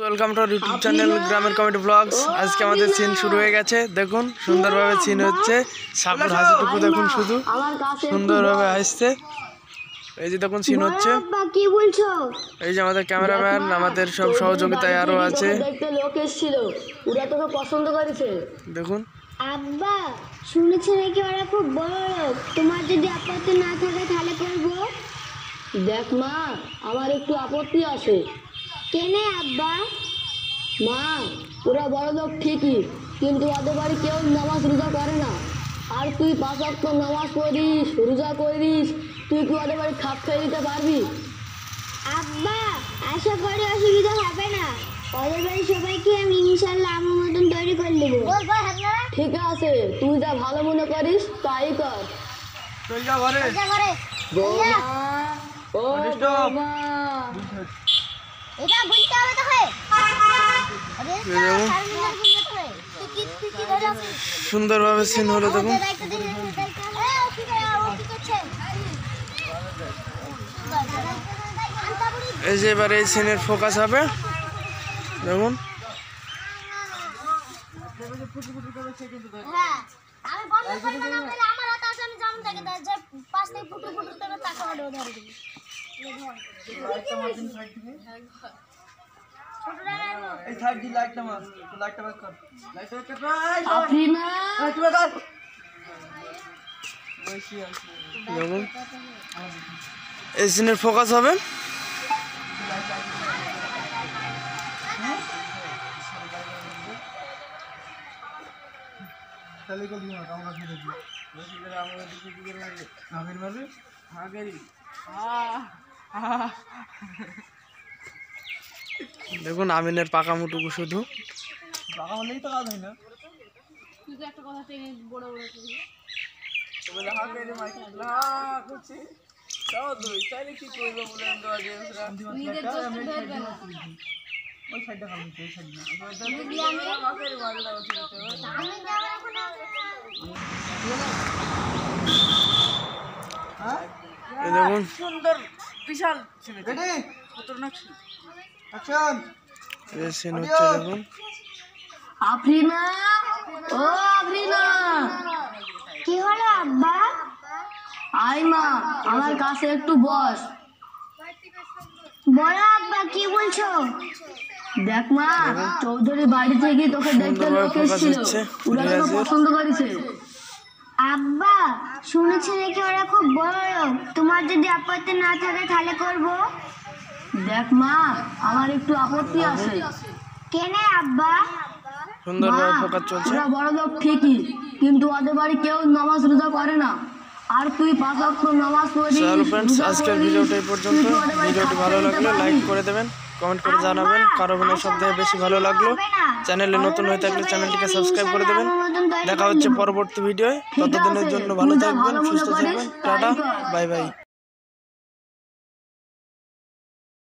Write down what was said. Welcome to YouTube channel grammar comedy vlogs. आज के हमारे सीन शुरू हो गए। देखो सुंदर भाव सीन हे सापुर हासिटुकू देखो शुद्ध सुंदर भाव हासते देखो सीन हे कैमरामैन सब सहयोगिता देखो আব্বা শুনেছি নাকি ওরা খুব বড় লোক। তোমার যদি আপত্তি না থাকে তাহলে করব। দেখ মা, আমার একটু আপত্তি আছে। কেন আব্বা? মা, ওরা বড় লোক ঠিকই, কিন্তু ওদের বাড়ি কেউ নামাজ রোজা করে না। আর তুই পাঁচ ওয়াক্ত নামাজ পড়িস, রোজা করিস, তুই কি ওদের বাড়ি খাপ খাইয়ে দিতে পারবি? আব্বা, আশা করি অসুবিধা হবে না। ওদের বাড়ি সবাইকে আমি ইনশাআল্লাহ আমার মতন তৈরি করে নেব। ঠিক আছে, তুই যা ভালো মনে করিস তাই কর। চল যা ঘরে, চল যা ঘরে। বৌমা, ও বৌমা, এটা বুঝতে হবে তো হয়। আরে সুন্দরভাবে সিন হলো দেখুন। এই যে এবারে এই সিনের ফোকাস হবে দেখুন। এই সিনের ফোকাস হবে। তাহলে কল দিও আমরা কি দেখি বেশি করে আমরা দেখি কি করে নামের মারি হাগারি দেখুন আমিনের পাকা মুটুকু শুধু পাকা হলেই তো কাজ হয় না। কি একটা কথা টেনে বড় বড় করি তো বলে হাগারি মাইক লা করছি দাও দুই তাহলে কি করব বলে আমরা আজরা নিজের জন্য ওই সাইডটা খালি ওই সাইড না আমাদের ভালো লাগছে আমি যাব এখন। হ্যাঁ এই দেখুন সুন্দর বিশাল সিনে রেডি খতরনাক সিন অ্যাকশন। এই সিন হচ্ছে দেখুন আফরিনা, ও আফরিনা কি হলো? আব্বা আয় মা, আমার কাছে একটু বস। বড় আব্বা কি বলছো? দেখ মা, চৌধুরী বাড়ি থেকে তোকে দেখতে লোক এসেছিল, ওরা তোকে পছন্দ করেছে। আব্বা শুনেছি নাকি ওরা খুব বড় লোক। তোমার যদি আপত্তি না থাকে তাহলে করব। দেখ মা, আমার একটু আপত্তি আছে। কেন আব্বা? সুন্দরভাবে ফোকাস চলছে। ওরা বড় লোক ঠিকই, কিন্তু ওদের বাড়ি কেউ নামাজ রোজা করে না। আর তুই পাঁচ ওয়াক্ত নামাজ পড়িস। চলো फ्रेंड्स, আজকের ভিডিওটা এই পর্যন্ত। ভিডিওটি ভালো লাগলে লাইক করে দেবেন, কমেন্ট করে জানাবেন কার অভিনয় সবথেকে বেশি ভালো লাগলো। চ্যানেলে নতুন হয়ে থাকলে চ্যানেলটিকে সাবস্ক্রাইব করে দেবেন। দেখা হচ্ছে পরবর্তী ভিডিওয়, ততদিনের জন্য ভালো থাকবেন, সুস্থ থাকবেন। Tata, bye by.